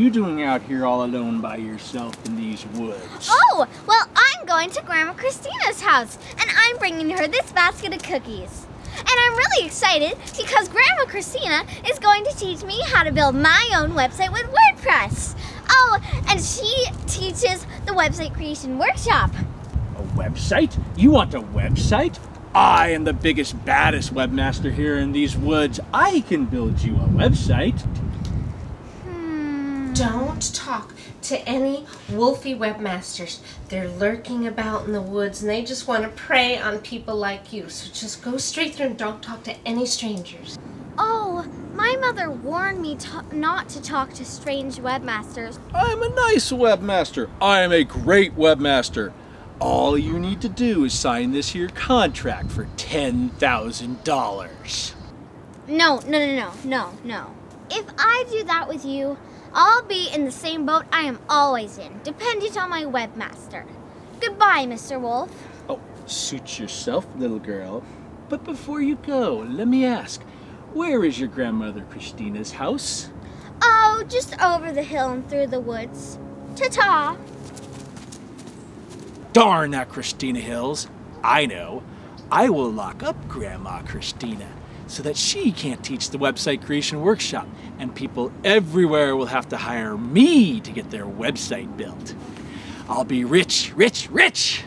you doing out here all alone by yourself in these woods? Oh, well, I'm going to Grandma Christina's house, and I'm bringing her this basket of cookies. And I'm really excited because Grandma Christina is going to teach me how to build my own website with WordPress. Oh, and she teaches the website creation workshop. A website? You want a website? I am the biggest, baddest webmaster here in these woods. I can build you a website. Don't talk to any wolfy webmasters. They're lurking about in the woods and they just want to prey on people like you. So just go straight through and don't talk to any strangers. Oh, my mother warned me not to talk to strange webmasters. I'm a nice webmaster. I'm a great webmaster. All you need to do is sign this here contract for $10,000. No. If I do that with you, I'll be in the same boat I am always in, dependent on my webmaster. Goodbye, Mr. Wolf. Oh, suit yourself, little girl. But before you go, let me ask, where is your grandmother Christina's house? Oh, just over the hill and through the woods. Ta-ta! Darn that Christina Hills. I know. I will lock up Grandma Christina so that she can't teach the website creation workshop, and people everywhere will have to hire me to get their website built. I'll be rich, rich, rich!